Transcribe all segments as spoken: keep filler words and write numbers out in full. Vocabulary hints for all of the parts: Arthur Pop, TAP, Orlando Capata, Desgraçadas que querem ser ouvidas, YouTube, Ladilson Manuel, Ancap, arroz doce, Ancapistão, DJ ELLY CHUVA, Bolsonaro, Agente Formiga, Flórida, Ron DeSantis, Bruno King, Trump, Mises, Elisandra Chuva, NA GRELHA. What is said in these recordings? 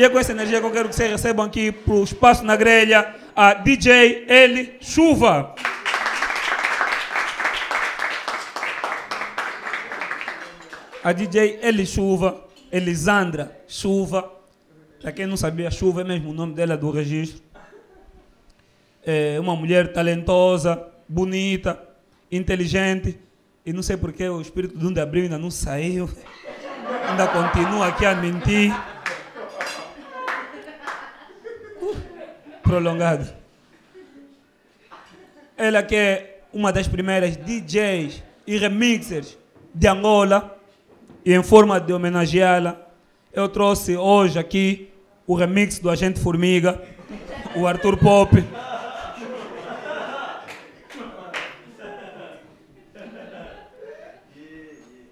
E é com essa energia que eu quero que vocês recebam aqui para o Espaço na Grelha a D J L. Chuva. A D J L. Chuva, Elisandra Chuva. Para quem não sabia, Chuva é mesmo o nome dela do registro. É uma mulher talentosa, bonita, inteligente. E não sei porque o espírito do Abril ainda não saiu. Ainda continua aqui a mentir. Prolongado. Ela que é uma das primeiras D Js e remixers de Angola, e em forma de homenageá-la, eu trouxe hoje aqui o remix do Agente Formiga, o Arthur Pop.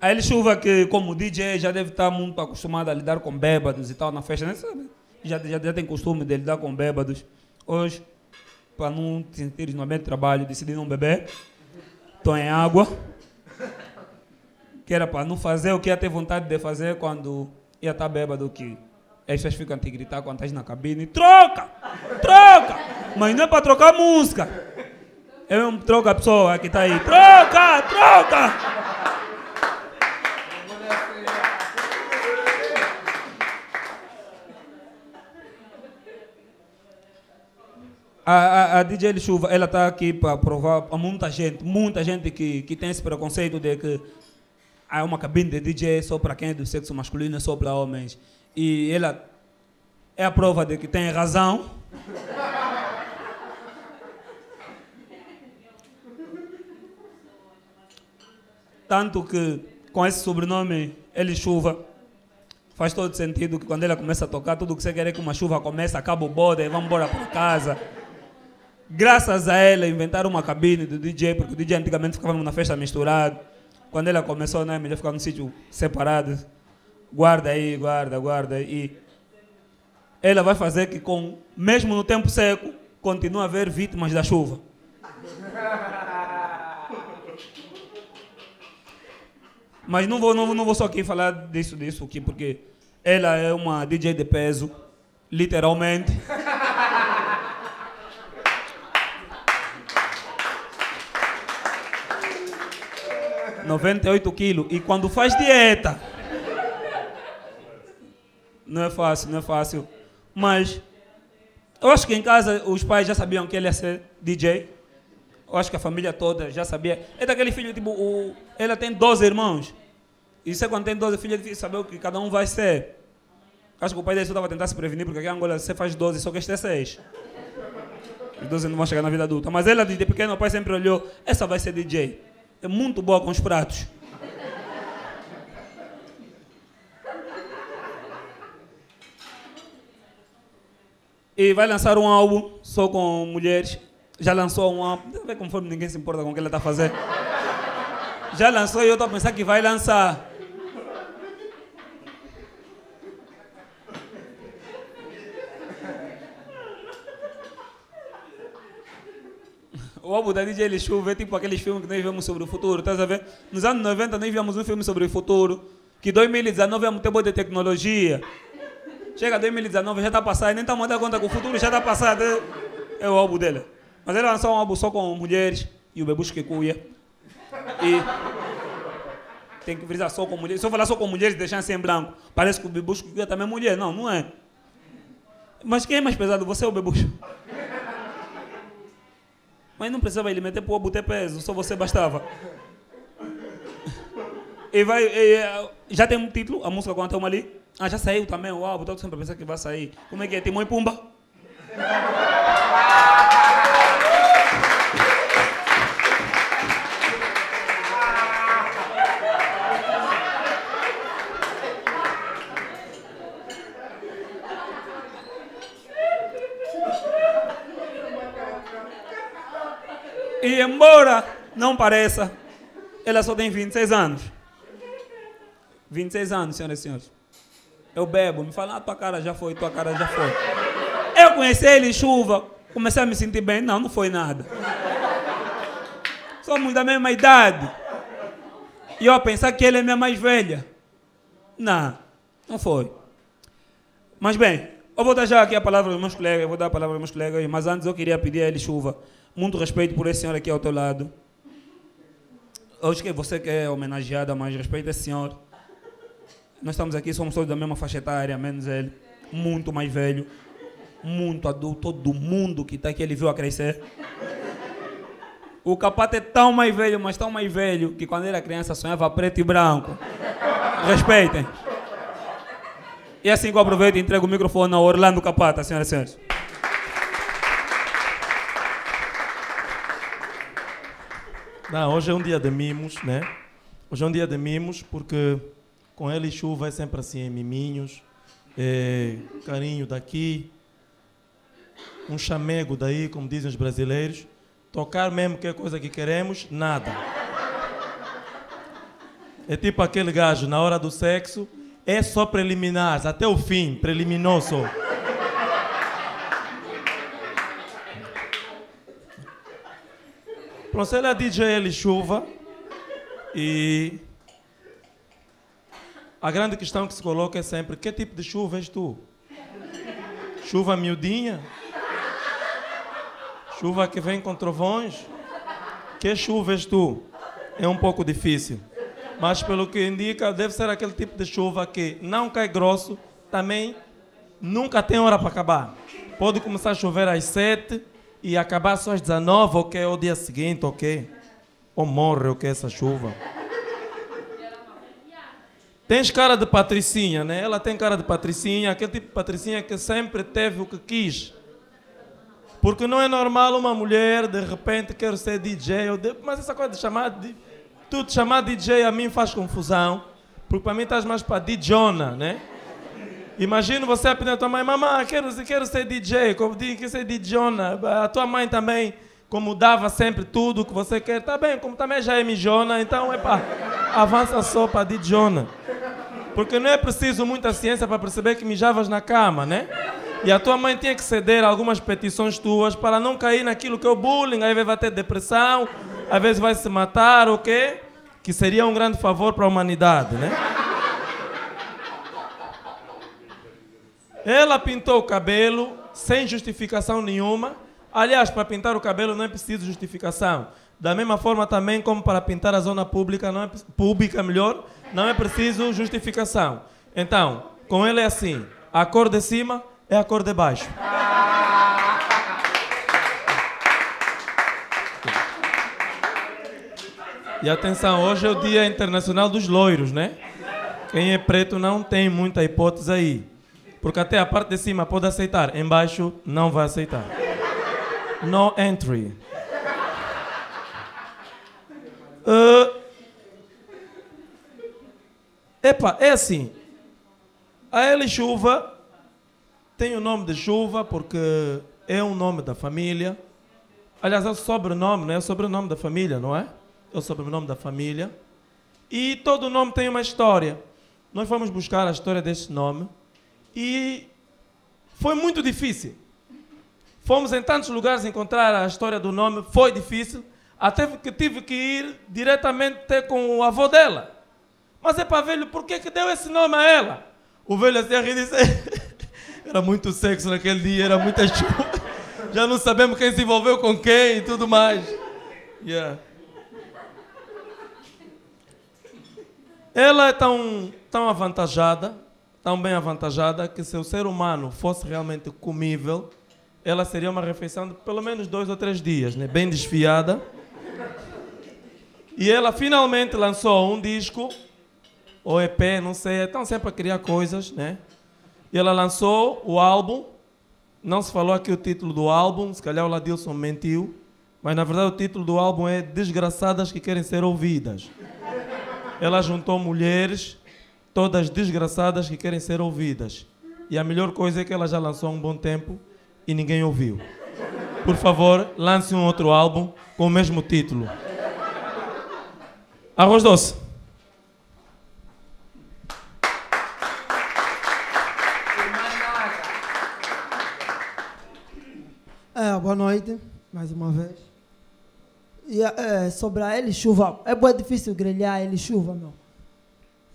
A L. Chuva, que como D J já deve estar muito acostumada a lidar com bêbados e tal na festa, né? Já, já, já tem costume de lidar com bêbados. Hoje, para não te sentir no ambiente de trabalho, decidi não beber. Estou em água. Que era para não fazer o que ia ter vontade de fazer quando ia estar bêbado, que as pessoas ficam a te gritar quando estás na cabine. Troca! Troca! Mas não é para trocar música. É mesmo troca a pessoa que está aí. Troca! Troca! A, a, a D J L. Chuva, ela está aqui para provar a muita gente, muita gente que, que tem esse preconceito de que há uma cabine de D J só para quem é do sexo masculino, é só para homens. E ela é a prova de que tem razão. Tanto que, com esse sobrenome, L. Chuva, faz todo sentido que quando ela começa a tocar, tudo que você quer é que uma chuva comece, acaba o bode e vamos embora para casa. Graças a ela, inventaram uma cabine do D J, porque o D J antigamente ficava numa festa misturada. Quando ela começou, né, melhor ficar num sítio separado. Guarda aí, guarda, guarda. E ela vai fazer que, com, mesmo no tempo seco, continue a haver vítimas da chuva. Mas não vou, não, não vou só aqui falar disso, disso aqui, porque ela é uma D J de peso, literalmente. noventa e oito quilos. E quando faz dieta, não é fácil, não é fácil. Mas eu acho que em casa os pais já sabiam que ele ia ser D J. Eu acho que a família toda já sabia. É daquele filho, tipo, o, ela tem doze irmãos. E você, quando tem doze filhos, é difícil saber o que cada um vai ser. Acho que o pai dele só estava tentando se prevenir, porque aqui em Angola você faz doze, só que este é seis. Os doze não vão chegar na vida adulta. Mas ela, de pequeno, o pai sempre olhou, essa vai ser D J. É muito boa com os pratos. E vai lançar um álbum só com mulheres. Já lançou um álbum. Deve ver conforme ninguém se importa com o que ela está fazendo. Já lançou e eu estou a pensar que vai lançar. O álbum da D J L. Chuva é tipo aqueles filmes que nós vemos sobre o futuro, estás a ver? Nos anos noventa nós vimos um filme sobre o futuro, que dois mil e dezenove é muito bom de tecnologia. Chega dois mil e dezenove, já está passado, nem estamos a dar conta que o futuro já está passado. É o álbum dela. Mas ela lançou um álbum só com mulheres e o Bebus que cuia. E tem que frisar só com mulheres. Se eu falar só com mulheres, deixar sem branco. Parece que o Bebus que cuia também é mulher. Não, não é. Mas quem é mais pesado, você ou o Bebus? Mas não precisava ele meter para o botar peso, só você bastava. E vai, e, já tem um título, a música quando estamos ali. Ah, já saiu também o álbum, estou sempre pensando que vai sair. Como é que é? Timão e Pumba? E, embora não pareça, ela só tem vinte e seis anos. vinte e seis anos, senhoras e senhores. Eu bebo, me falam, ah, tua cara já foi, tua cara já foi. Eu conheci ele em Chuva, comecei a me sentir bem. Não, não foi nada. Somos da mesma idade. E eu a pensar que ele é minha mais velha. Não, não foi. Mas bem, eu vou dar já aqui a palavra aos meus colegas, eu vou dar a palavra aos meus colegas, mas antes eu queria pedir a ele, Chuva, muito respeito por esse senhor aqui ao teu lado. Hoje que você que é homenageada, mas respeito esse senhor. Nós estamos aqui, somos todos da mesma faixa etária, menos ele, muito mais velho, muito adulto, todo mundo que está aqui ele viu a crescer. O Capata é tão mais velho, mas tão mais velho, que quando era criança sonhava preto e branco. Respeitem. E assim que eu aproveito e entrego o microfone ao Orlando Capata, senhoras e senhores. Não, hoje é um dia de mimos, né? Hoje é um dia de mimos porque com ele Chuva é sempre assim, miminhos, é, carinho daqui, um chamego daí, como dizem os brasileiros. Tocar mesmo que é coisa que queremos, nada. É tipo aquele gajo, na hora do sexo, é só preliminares, até o fim, preliminou só. Pronto, ele é D J Eli Chuva e a grande questão que se coloca é sempre que tipo de chuva és tu? Chuva miudinha? Chuva que vem com trovões? Que chuva és tu? É um pouco difícil. Mas, pelo que indica, deve ser aquele tipo de chuva que não cai grosso, também nunca tem hora para acabar. Pode começar a chover às sete e acabar só às dezenove, ok? Ou dia seguinte, ok? Ou morre, ok, essa chuva. Tens cara de patricinha, né? Ela tem cara de patricinha, aquele tipo de patricinha que sempre teve o que quis. Porque não é normal uma mulher, de repente, quer ser D J, ou de... mas essa coisa de chamar de... Tu te chamar D J a mim faz confusão, porque para mim estás mais para D Jona, né? Imagino você a pedir à tua mãe, mamãe, quero, quero ser D J, como diz, quero ser D Jona. A tua mãe também, como dava sempre tudo o que você quer, tá bem, como também já é mijona, então, epá, avança só para D Jona. Porque não é preciso muita ciência para perceber que mijavas na cama, né? E a tua mãe tinha que ceder a algumas petições tuas para não cair naquilo que é o bullying, aí vai ter depressão, às vezes vai se matar, o quê? Que seria um grande favor para a humanidade, né? Ela pintou o cabelo sem justificação nenhuma. Aliás, para pintar o cabelo não é preciso justificação. Da mesma forma também como para pintar a zona pública, não é, pública melhor, não é preciso justificação. Então, com ela é assim, a cor de cima é a cor de baixo. E atenção, hoje é o Dia Internacional dos Loiros, né? Quem é preto não tem muita hipótese aí. Porque até a parte de cima pode aceitar, embaixo não vai aceitar. No entry. Uh... Epa, é assim. A Eli Chuva tem o nome de Chuva porque é um nome da família. Aliás, é o sobrenome, não é? É o sobrenome da família, não é? É o sobrenome da família. E todo nome tem uma história. Nós fomos buscar a história deste nome e foi muito difícil. Fomos em tantos lugares encontrar a história do nome, foi difícil, até que tive que ir diretamente ter com o avô dela. Mas é para velho, por que que deu esse nome a ela? O velho assim a rir disse, era muito sexo naquele dia, era muita chuva. Já não sabemos quem se envolveu com quem e tudo mais. Yeah. Ela é tão, tão avantajada, tão bem avantajada, que se o ser humano fosse realmente comível, ela seria uma refeição de pelo menos dois ou três dias, né? Bem desfiada. E ela finalmente lançou um disco, ou E P, não sei, estão sempre a criar coisas, né? E ela lançou o álbum, não se falou aqui o título do álbum, se calhar o Ladilson mentiu, mas na verdade o título do álbum é Desgraçadas que Querem Ser Ouvidas. Ela juntou mulheres, todas desgraçadas que querem ser ouvidas. E a melhor coisa é que ela já lançou há um bom tempo e ninguém ouviu. Por favor, lance um outro álbum com o mesmo título. Arroz Doce. É, boa noite, mais uma vez. Yeah, é, sobre a Eli Chuva, é bem difícil grelhar a Eli Chuva, meu.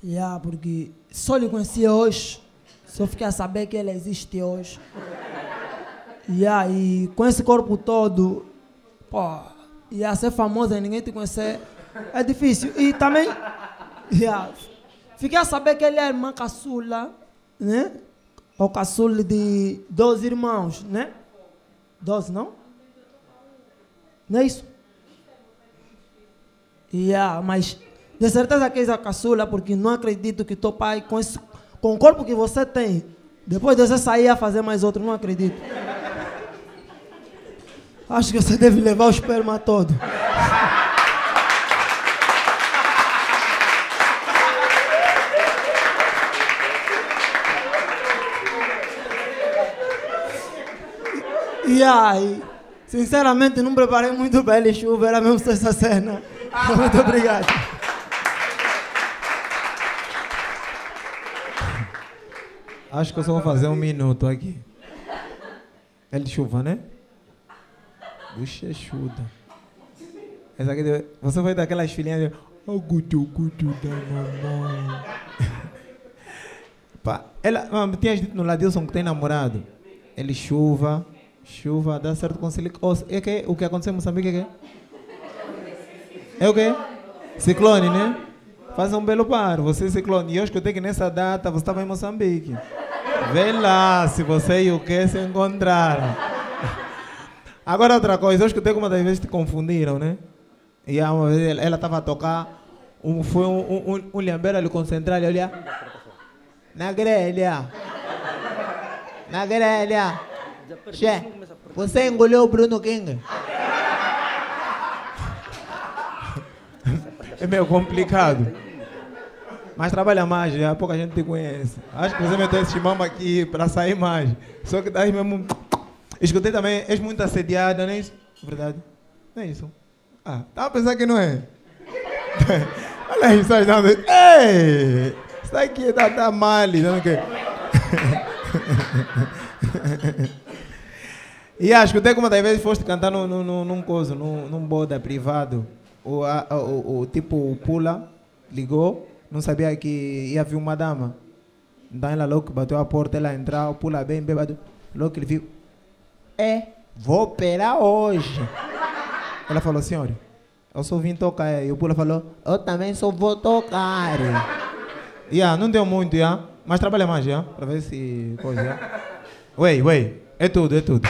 Yeah, porque só lhe conhecia hoje. Só fiquei a saber que ele existe hoje. E aí, com esse corpo todo, pô, ia ser famosa e ninguém te conhecer é difícil. E também, yeah, fiquei a saber que ele é irmã caçula, né? Ou caçula de doze irmãos, né? doze, não? Não é isso? Yeah, mas de certeza que é a caçula, porque não acredito que teu pai, com, esse, com o corpo que você tem, depois de você sair a fazer mais outro, não acredito. Acho que você deve levar o esperma todo. E aí, sinceramente, não preparei muito bem, ele Chuva, era mesmo essa cena. Então, muito obrigado. Acho que eu só vou fazer um minuto aqui. É de Chuva, né? Bochechuda. Essa aqui, você foi daquelas filhinhas de... Oh, guto, guto da mamãe. Pá, ela... Mano, tinha dito no Ladilson que tem namorado. Ele Chuva, Chuva, dá certo com silicone. Oh, é que, o que aconteceu em Moçambique é que? É o quê? Ciclone, né? Faz um belo par, você ciclone. E eu escutei que nessa data você estava em Moçambique. Vê lá se você e o que se encontraram. Agora outra coisa, eu escutei que uma das vezes te confundiram, né? E uma vez ela estava a tocar, um, foi um, um, um, um lhambeiro ali concentrar, ele olha. Na grelha. Na grelha. Che, você engoliu o Bruno King? É meio complicado. Mas trabalha mais, já pouca gente te conhece. Acho que você meteu esse mambo aqui para sair mais. Só que daí mesmo... Escutei também, és muito assediada, não é isso? Verdade? Não é isso? Ah, estava a pensar que não é. Olha aí, só dando... Ei! Isso aqui tá, tá mal, não é que... E ah, escutei como às vezes foste cantar num, num, num coso, num, num boda privado. O, a, o, o tipo pula, ligou, não sabia que ia vir uma dama. Então ela logo bateu a porta, ela entrou, pula bem, bêbado. Logo ele viu, é, vou operar hoje. Ela falou, senhor, eu só vim tocar. E o pula falou, eu também só vou tocar. Yeah, não deu muito, yeah, mas trabalha mais, yeah, para ver se... coisa. Ué, ué, é tudo, é tudo.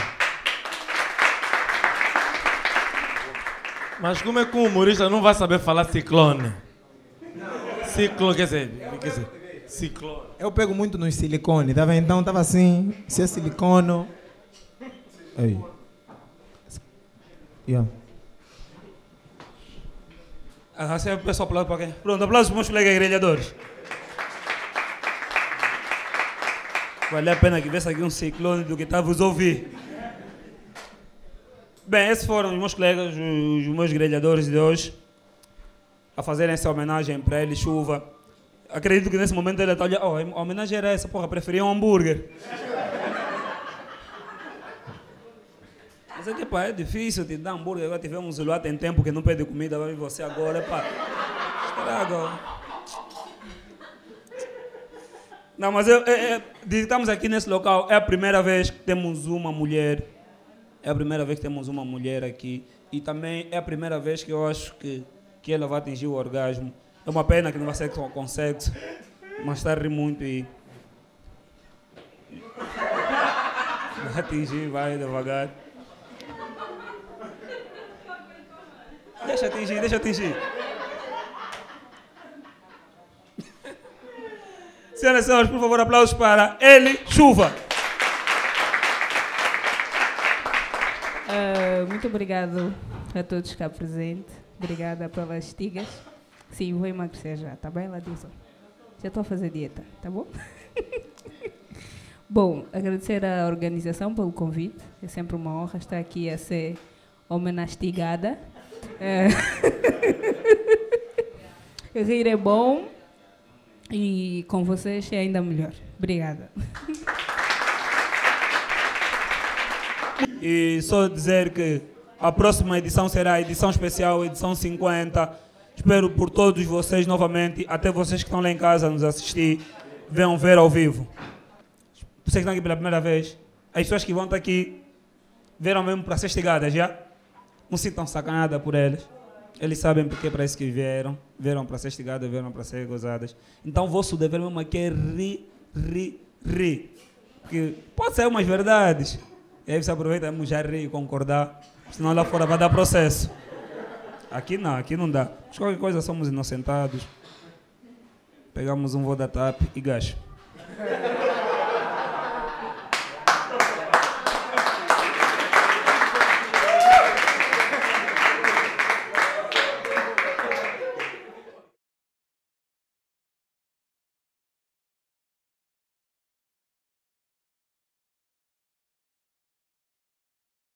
Mas como é que um humorista não vai saber falar ciclone? Ciclone, quer dizer, quer dizer, ciclone. Eu pego muito nos silicone, tá vendo? Então tava assim, se é silicono... Aí. Yeah. Ah, assim é o pessoal aplaude pra quem? Pronto, aplausos para os meus colegas grelhadores. Vale a pena que viesse aqui um ciclone do que estava os ouvir. Bem, esses foram os meus colegas, os meus grelhadores de hoje, a fazerem essa homenagem para ele, Chuva. Acredito que nesse momento ele está olhando, oh, a homenagem era essa, porra, preferia um hambúrguer. Mas é que, pá, é difícil te dar hambúrguer, agora tivemos um celular, tem tempo que não pede comida, vai vir você agora, pá. Estraga. Não, mas eu, é, é, estamos aqui nesse local, é a primeira vez que temos uma mulher. É a primeira vez que temos uma mulher aqui e também é a primeira vez que eu acho que, que ela vai atingir o orgasmo. É uma pena que não vai ser com sexo, mas está a rir muito e... Vai atingir, vai devagar. Deixa atingir, deixa atingir. Senhoras e senhores, por favor, aplausos para ele, Chuva. Uh, muito obrigado a todos cá presentes. Obrigada pelas tigas. Sim, vou emagrecer já, tá bem, Ladilson? Já estou a fazer dieta, tá bom? Bom, agradecer à organização pelo convite. É sempre uma honra estar aqui a ser homenastigada. Uh, rir é bom e com vocês é ainda melhor. Obrigada. E só dizer que a próxima edição será a edição especial, edição cinquenta. Espero por todos vocês novamente, até vocês que estão lá em casa nos assistir, venham ver ao vivo. Vocês que estão aqui pela primeira vez, as pessoas que vão estar aqui vieram mesmo para ser chegadas, já? Não sintam sacanada por eles. Eles sabem porque é para isso que vieram. Vieram para ser chegadas, vieram para ser gozadas. Então, o vosso dever mesmo aqui é rir, rir, rir. Porque pode ser umas verdades. E aí você aproveita mesmo já rir e concordar. Senão lá fora vai dar processo. Aqui não, aqui não dá. Mas qualquer coisa somos inocentados. Pegamos um voo da TAP e gasto.